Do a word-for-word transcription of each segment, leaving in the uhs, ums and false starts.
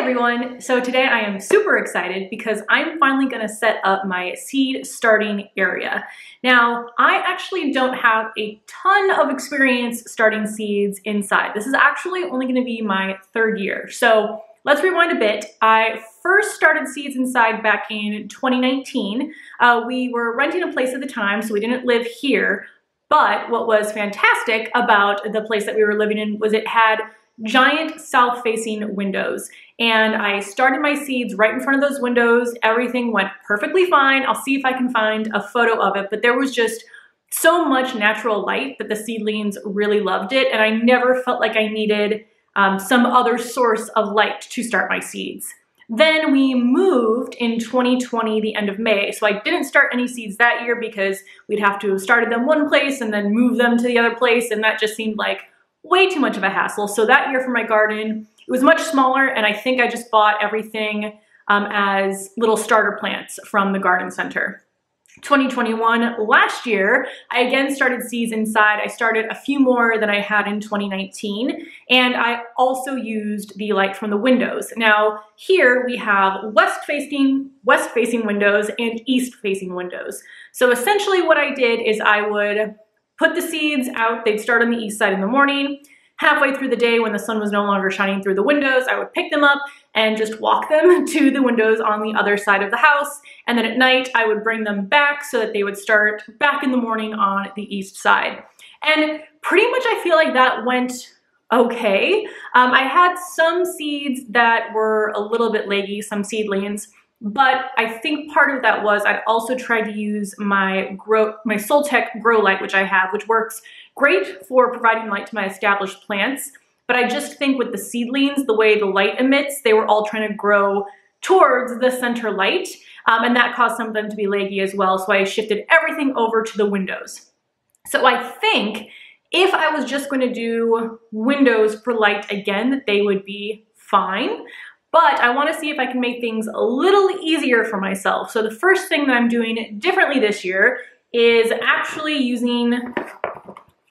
everyone, so today I am super excited because I'm finally going to set up my seed starting area. Now, I actually don't have a ton of experience starting seeds inside. This is actually only going to be my third year. So let's rewind a bit. I first started seeds inside back in twenty nineteen. Uh, we were renting a place at the time, so we didn't live here. But what was fantastic about the place that we were living in was it had giant south-facing windows, and I started my seeds right in front of those windows. Everything went perfectly fine. I'll see if I can find a photo of it, but there was just so much natural light that the seedlings really loved it, and I never felt like I needed um, some other source of light to start my seeds. Then we moved in twenty twenty, the end of May, so I didn't start any seeds that year because we'd have to have started them one place and then move them to the other place, and that just seemed like way too much of a hassle. So that year for my garden, it was much smaller, and I think I just bought everything um, as little starter plants from the garden center. twenty twenty-one, last year, I again started seeds inside. I started a few more than I had in twenty nineteen, and I also used the light from the windows. Now, here we have west-facing, west-facing windows and east-facing windows. So essentially what I did is I would put the seeds out. They'd start on the east side in the morning. Halfway through the day, when the sun was no longer shining through the windows, I would pick them up and just walk them to the windows on the other side of the house. And then at night, I would bring them back so that they would start back in the morning on the east side. And pretty much I feel like that went okay. Um, I had some seeds that were a little bit leggy, some seedlings. But I think part of that was I also tried to use my grow, my Soltech grow light, which I have, which works great for providing light to my established plants. But I just think with the seedlings, the way the light emits, they were all trying to grow towards the center light. Um, and that caused some of them to be leggy as well. So I shifted everything over to the windows. So I think if I was just going to do windows for light again, that they would be fine. But I want to see if I can make things a little easier for myself. So the first thing that I'm doing differently this year is actually using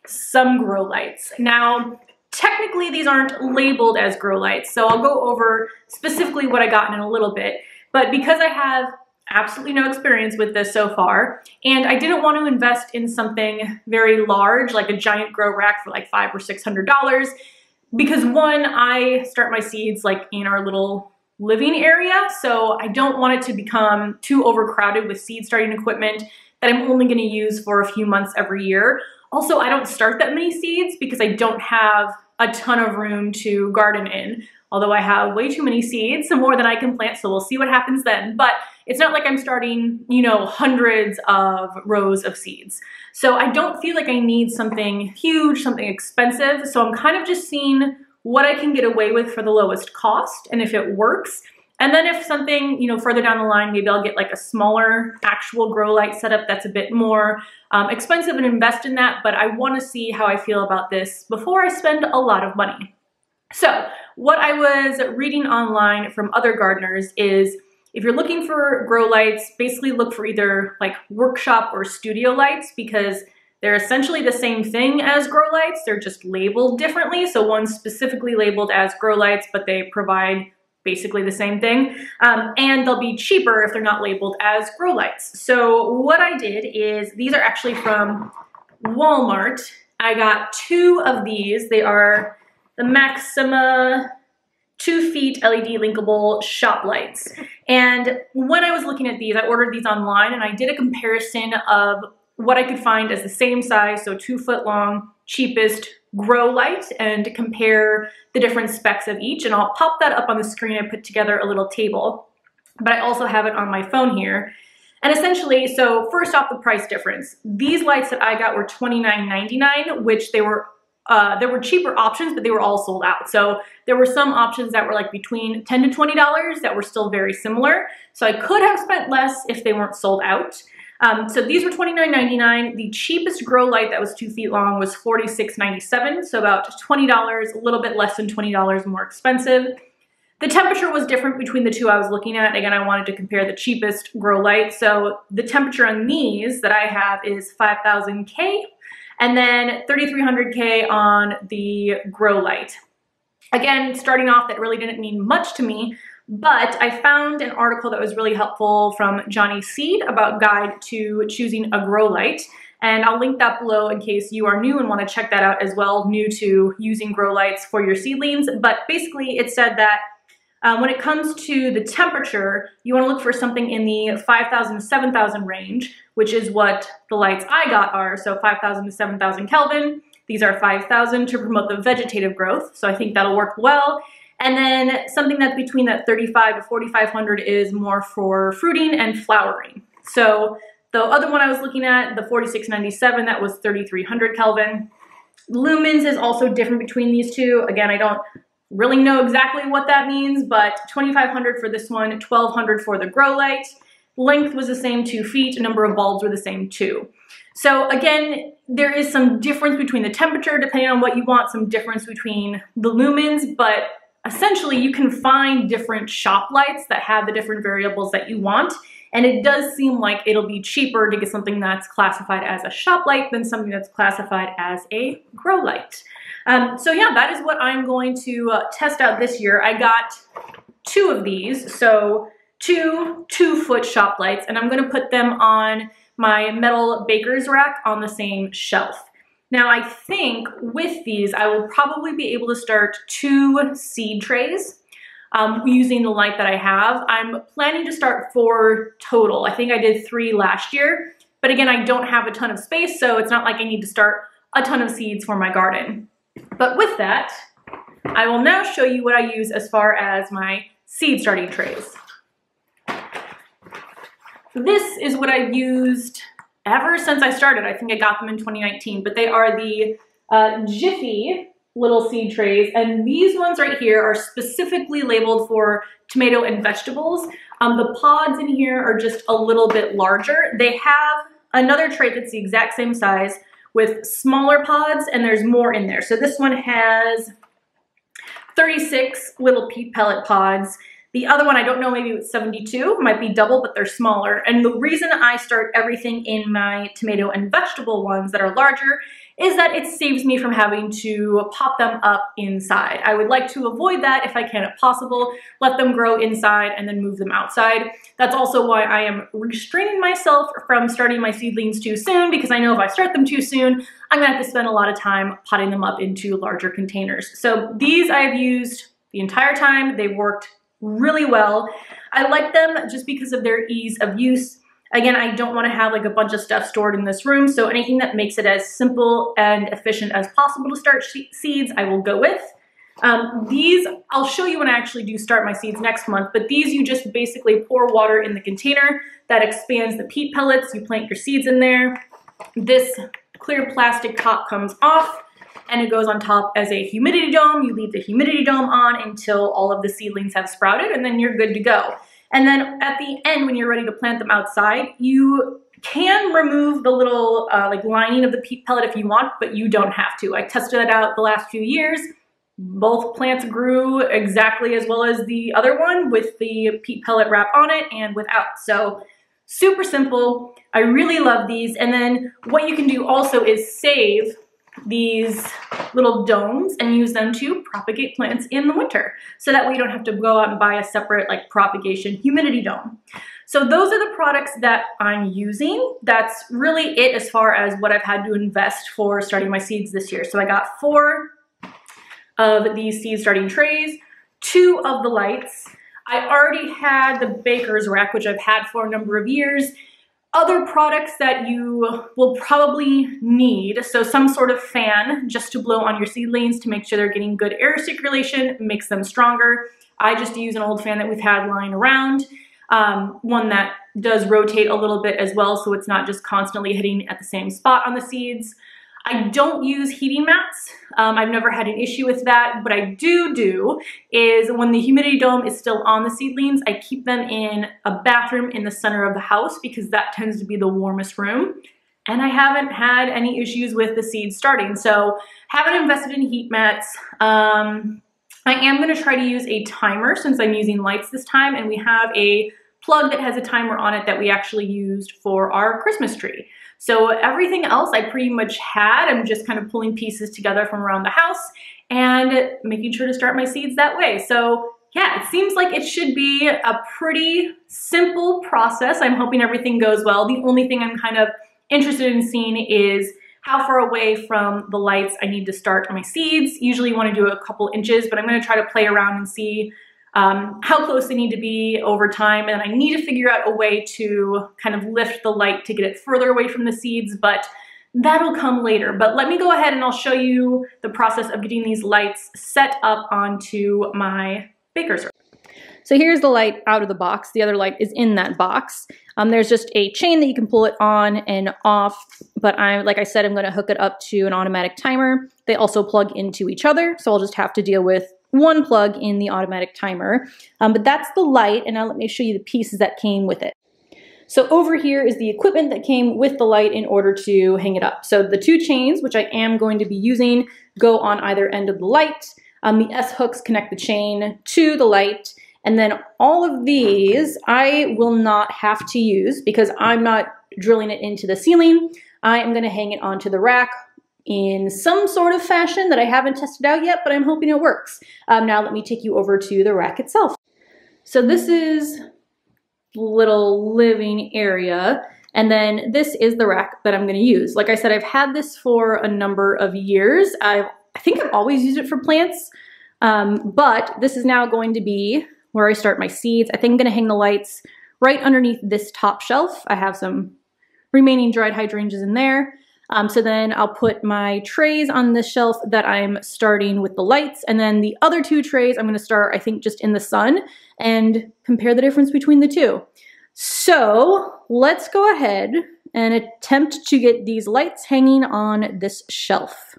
some grow lights. Now, technically these aren't labeled as grow lights, so I'll go over specifically what I got in a little bit. But because I have absolutely no experience with this so far, and I didn't want to invest in something very large, like a giant grow rack for like five or six hundred dollars, because one, I start my seeds like in our little living area, so I don't want it to become too overcrowded with seed starting equipment that I'm only going to use for a few months every year. Also, I don't start that many seeds because I don't have a ton of room to garden in, although I have way too many seeds, some more than I can plant, so we'll see what happens then. But it's not like I'm starting, you know, hundreds of rows of seeds. So I don't feel like I need something huge, something expensive. So I'm kind of just seeing what I can get away with for the lowest cost and if it works. And then if something, you know, further down the line, maybe I'll get like a smaller actual grow light setup that's a bit more um, expensive and invest in that. But I want to see how I feel about this before I spend a lot of money. So what I was reading online from other gardeners is, if you're looking for grow lights, basically look for either like workshop or studio lights, because they're essentially the same thing as grow lights. They're just labeled differently. So one's specifically labeled as grow lights, but they provide basically the same thing. Um, and they'll be cheaper if they're not labeled as grow lights. So what I did is, these are actually from Walmart. I got two of these. They are the Maxima two feet L E D linkable shop lights. And when I was looking at these, I ordered these online and I did a comparison of what I could find as the same size, so two foot long, cheapest grow light, and compare the different specs of each. And I'll pop that up on the screen. I put together a little table, but I also have it on my phone here. And essentially, so first off, the price difference. These lights that I got were twenty-nine ninety-nine, which they were Uh, there were cheaper options, but they were all sold out. So there were some options that were like between ten to twenty dollars that were still very similar. So I could have spent less if they weren't sold out. Um, so these were twenty-nine ninety-nine. The cheapest grow light that was two feet long was forty-six ninety-seven. So about twenty dollars, a little bit less than twenty dollars more expensive. The temperature was different between the two I was looking at. Again, I wanted to compare the cheapest grow light. So the temperature on these that I have is five thousand K. And then thirty-three hundred K on the grow light. Again, starting off, that really didn't mean much to me, but I found an article that was really helpful from Johnny Seed about guide to choosing a grow light. And I'll link that below in case you are new and want to check that out as well, new to using grow lights for your seedlings. But basically it said that um, when it comes to the temperature, you want to look for something in the five thousand to seven thousand range, which is what the lights I got are. So five thousand to seven thousand Kelvin. These are five thousand to promote the vegetative growth. So I think that'll work well. And then something that's between that thirty-five to forty-five hundred is more for fruiting and flowering. So the other one I was looking at, the forty-six ninety-seven, that was thirty-three hundred Kelvin. Lumens is also different between these two. Again, I don't really know exactly what that means, but twenty-five hundred for this one, twelve hundred for the grow light. Length was the same, two feet. Number of bulbs were the same, two. So again, there is some difference between the temperature, depending on what you want, some difference between the lumens, but essentially you can find different shop lights that have the different variables that you want. And it does seem like it'll be cheaper to get something that's classified as a shop light than something that's classified as a grow light. Um, so yeah, that is what I'm going to uh, test out this year. I got two of these, so two two-foot shop lights, and I'm going to put them on my metal baker's rack on the same shelf. Now I think with these, I will probably be able to start two seed trays. Um, using the light that I have. I'm planning to start four total. I think I did three last year, but again, I don't have a ton of space, so it's not like I need to start a ton of seeds for my garden. But with that, I will now show you what I use as far as my seed starting trays. This is what I've used ever since I started. I think I got them in twenty nineteen, but they are the uh, Jiffy little seed trays, and these ones right here are specifically labeled for tomato and vegetables. Um, the pods in here are just a little bit larger. They have another tray that's the exact same size with smaller pods, and there's more in there. So this one has thirty-six little pea pellet pods. The other one, I don't know, maybe it's seventy-two, might be double, but they're smaller. And the reason I start everything in my tomato and vegetable ones that are larger is that it saves me from having to pop them up inside. I would like to avoid that if I can, if possible. Let them grow inside and then move them outside. That's also why I am restraining myself from starting my seedlings too soon, because I know if I start them too soon, I'm gonna have to spend a lot of time potting them up into larger containers. So these I've used the entire time. They've worked really well. I like them just because of their ease of use. Again, I don't want to have like a bunch of stuff stored in this room, so anything that makes it as simple and efficient as possible to start seeds, I will go with. Um, these, I'll show you when I actually do start my seeds next month, but these you just basically pour water in the container that expands the peat pellets. You plant your seeds in there. This clear plastic top comes off, and it goes on top as a humidity dome. You leave the humidity dome on until all of the seedlings have sprouted, and then you're good to go. And then at the end, when you're ready to plant them outside, you can remove the little uh, like lining of the peat pellet if you want, but you don't have to. I tested that out the last few years. Both plants grew exactly as well as the other one with the peat pellet wrap on it and without. So super simple. I really love these. And then what you can do also is save these little domes and use them to propagate plants in the winter, so that we don't have to go out and buy a separate like propagation humidity dome. So those are the products that I'm using. That's really it as far as what I've had to invest for starting my seeds this year. So I got four of these seed starting trays, two of the lights. I already had the baker's rack, which I've had for a number of years. Other products that you will probably need, so some sort of fan just to blow on your seedlings to make sure they're getting good air circulation, makes them stronger. I just use an old fan that we've had lying around, um, one that does rotate a little bit as well, so it's not just constantly hitting at the same spot on the seeds. I don't use heating mats. Um, I've never had an issue with that. What I do do is when the humidity dome is still on the seedlings, I keep them in a bathroom in the center of the house because that tends to be the warmest room. And I haven't had any issues with the seeds starting. So haven't invested in heat mats. Um, I am gonna try to use a timer since I'm using lights this time, and we have a plug that has a timer on it that we actually used for our Christmas tree. So everything else I pretty much had. I'm just kind of pulling pieces together from around the house. and making sure to start my seeds that way. So yeah, it seems like it should be a pretty simple process. I'm hoping everything goes well. The only thing I'm kind of interested in seeing is how far away from the lights I need to start my seeds. Usually you want to do a couple inches, but I'm going to try to play around and see um, how close they need to be over time. And I need to figure out a way to kind of lift the light to get it further away from the seeds, but that'll come later. But let me go ahead and I'll show you the process of getting these lights set up onto my baker circle. So here's the light out of the box. The other light is in that box. Um, there's just a chain that you can pull it on and off, but I, like I said, I'm gonna hook it up to an automatic timer. They also plug into each other, so I'll just have to deal with one plug in the automatic timer. Um, but that's the light, and now let me show you the pieces that came with it. So over here is the equipment that came with the light in order to hang it up. So the two chains, which I am going to be using, go on either end of the light. Um, the S-hooks connect the chain to the light. And then all of these I will not have to use because I'm not drilling it into the ceiling. I am going to hang it onto the rack in some sort of fashion that I haven't tested out yet, but I'm hoping it works. Um, now let me take you over to the rack itself. So this is little living area, and then this is the rack that I'm going to use. Like I said, I've had this for a number of years. I've, I think I've always used it for plants, um, but this is now going to be where I start my seeds. I think I'm gonna hang the lights right underneath this top shelf. I have some remaining dried hydrangeas in there. Um, so then I'll put my trays on this shelf that I'm starting with the lights. And then the other two trays I'm gonna start, I think, just in the sun, and compare the difference between the two. So let's go ahead and attempt to get these lights hanging on this shelf.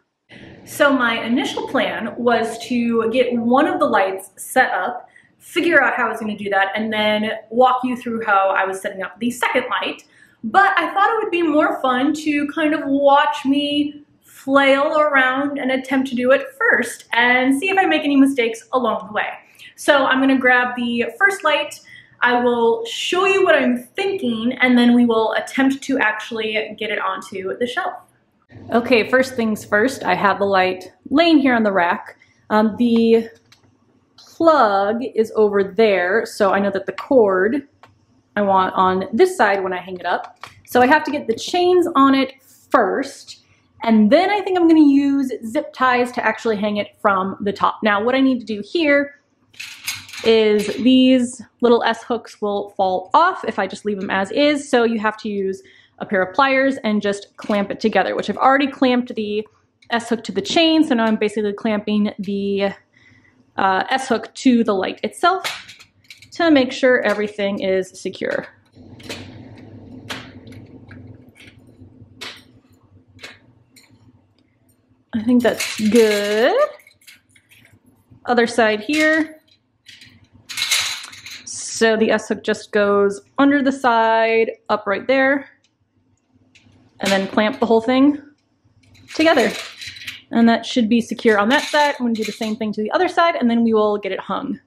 So my initial plan was to get one of the lights set up, figure out how I was going to do that, and then walk you through how I was setting up the second light. But I thought it would be more fun to kind of watch me flail around and attempt to do it first and see if I make any mistakes along the way. So I'm going to grab the first light. I will show you what I'm thinking, and then we will attempt to actually get it onto the shelf. Okay, first things first, I have the light laying here on the rack. Um, the plug is over there, so I know that the cord I want on this side when I hang it up. So I have to get the chains on it first, and then I think I'm going to use zip ties to actually hang it from the top. Now what I need to do here is these little S-hooks will fall off if I just leave them as is, so you have to use a pair of pliers and just clamp it together, which I've already clamped the S-hook to the chain, so now I'm basically clamping the Uh, S-hook to the light itself to make sure everything is secure. I think that's good. Other side here. So the S-hook just goes under the side, up right there, and then clamp the whole thing together. And that should be secure on that side. I'm gonna do the same thing to the other side, and then we will get it hung.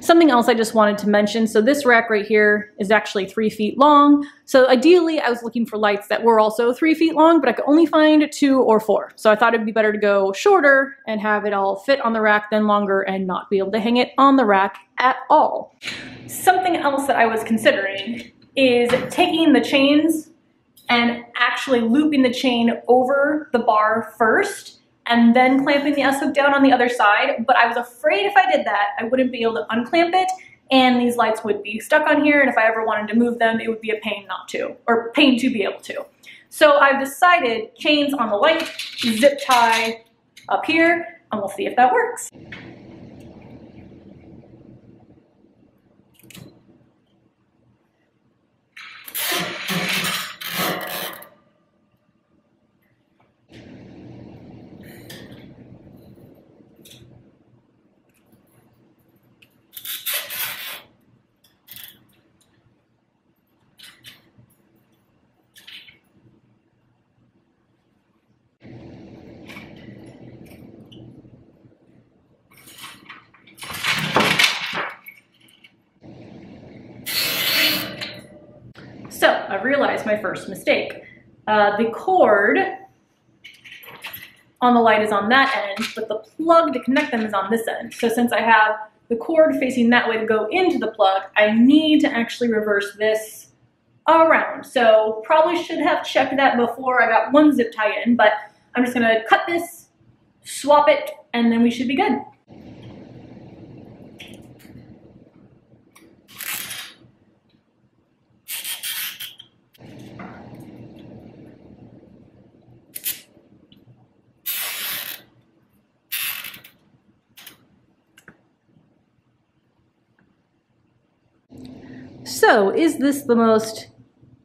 Something else I just wanted to mention. So this rack right here is actually three feet long. So ideally I was looking for lights that were also three feet long, but I could only find two or four. So I thought it'd be better to go shorter and have it all fit on the rack than longer and not be able to hang it on the rack at all. Something else that I was considering is taking the chains and actually looping the chain over the bar first, and then clamping the S-hook down on the other side, but I was afraid if I did that, I wouldn't be able to unclamp it, and these lights would be stuck on here, and if I ever wanted to move them, it would be a pain not to, or pain to be able to. So I've decided chains on the light, zip tie up here, and we'll see if that works. I've realized my first mistake. Uh, the cord on the light is on that end, but the plug to connect them is on this end. So since I have the cord facing that way to go into the plug, I need to actually reverse this around. So probably should have checked that before I got one zip tie in, but I'm just gonna cut this, swap it, and then we should be good. So, is this the most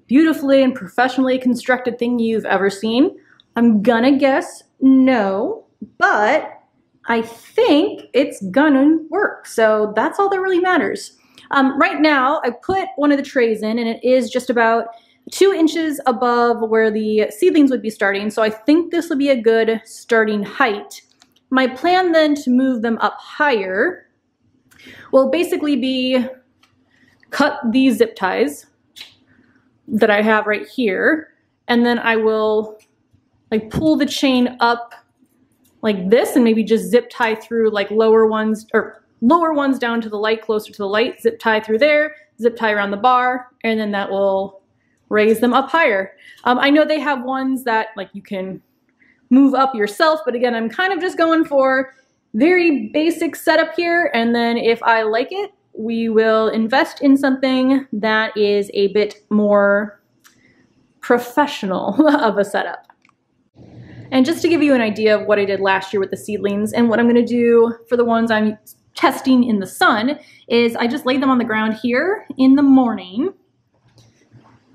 beautifully and professionally constructed thing you've ever seen? I'm gonna guess no, but I think it's gonna work. So that's all that really matters. Um, right now, I put one of the trays in and it is just about two inches above where the seedlings would be starting. So I think this will be a good starting height. My plan then to move them up higher will basically be cut these zip ties that I have right here, and then I will like pull the chain up like this and maybe just zip tie through like lower ones or lower ones down to the light, closer to the light, zip tie through there, zip tie around the bar, and then that will raise them up higher. Um, I know they have ones that like you can move up yourself, but again, I'm kind of just going for very basic setup here, and then if I like it, we will invest in something that is a bit more professional of a setup. And just to give you an idea of what I did last year with the seedlings and what I'm gonna do for the ones I'm testing in the sun is I just laid them on the ground here in the morning,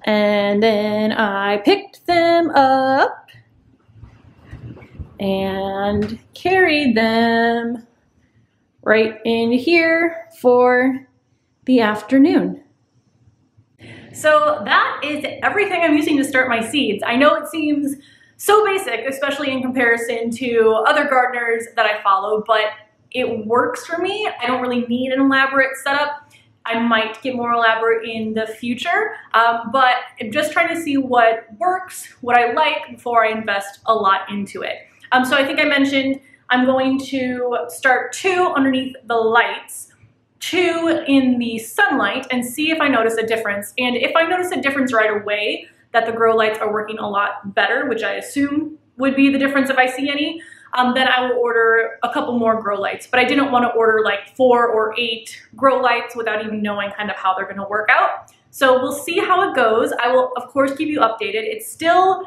and then I picked them up and carried them right in here for the afternoon. So that is everything I'm using to start my seeds. I know it seems so basic, especially in comparison to other gardeners that I follow, but it works for me. I don't really need an elaborate setup. I might get more elaborate in the future, um, but I'm just trying to see what works, what I like before I invest a lot into it. Um, so I think I mentioned I'm going to start two underneath the lights, two in the sunlight, and see if I notice a difference. And if I notice a difference right away, that the grow lights are working a lot better, which I assume would be the difference if I see any, um, then I will order a couple more grow lights. But I didn't want to order like four or eight grow lights without even knowing kind of how they're going to work out. So we'll see how it goes. I will, of course, keep you updated. It's still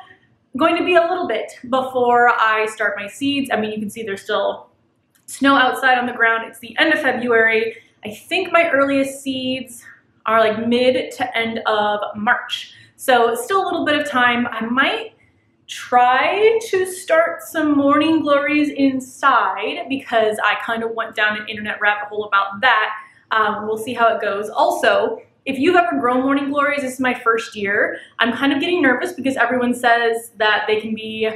going to be a little bit before I start my seeds. I mean, you can see there's still snow outside on the ground. It's the end of February. I think my earliest seeds are like mid to end of March. So it's still a little bit of time. I might try to start some morning glories inside because I kind of went down an internet rabbit hole about that. Um, we'll see how it goes. Also, if you've ever grown morning glories, this is my first year. I'm kind of getting nervous because everyone says that they can be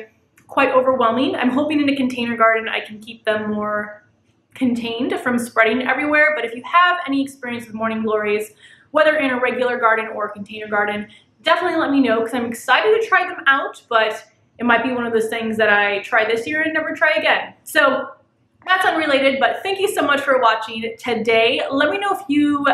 quite overwhelming. I'm hoping in a container garden I can keep them more contained from spreading everywhere. But if you have any experience with morning glories, whether in a regular garden or a container garden, definitely let me know because I'm excited to try them out, but it might be one of those things that I try this year and never try again. So that's unrelated, but thank you so much for watching today. Let me know if you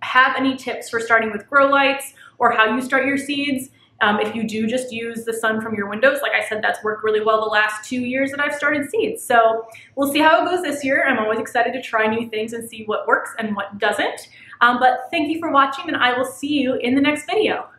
have any tips for starting with grow lights or how you start your seeds. Um, if you do just use the sun from your windows, like I said, that's worked really well the last two years that I've started seeds. So we'll see how it goes this year. I'm always excited to try new things and see what works and what doesn't. Um, but thank you for watching, and I will see you in the next video.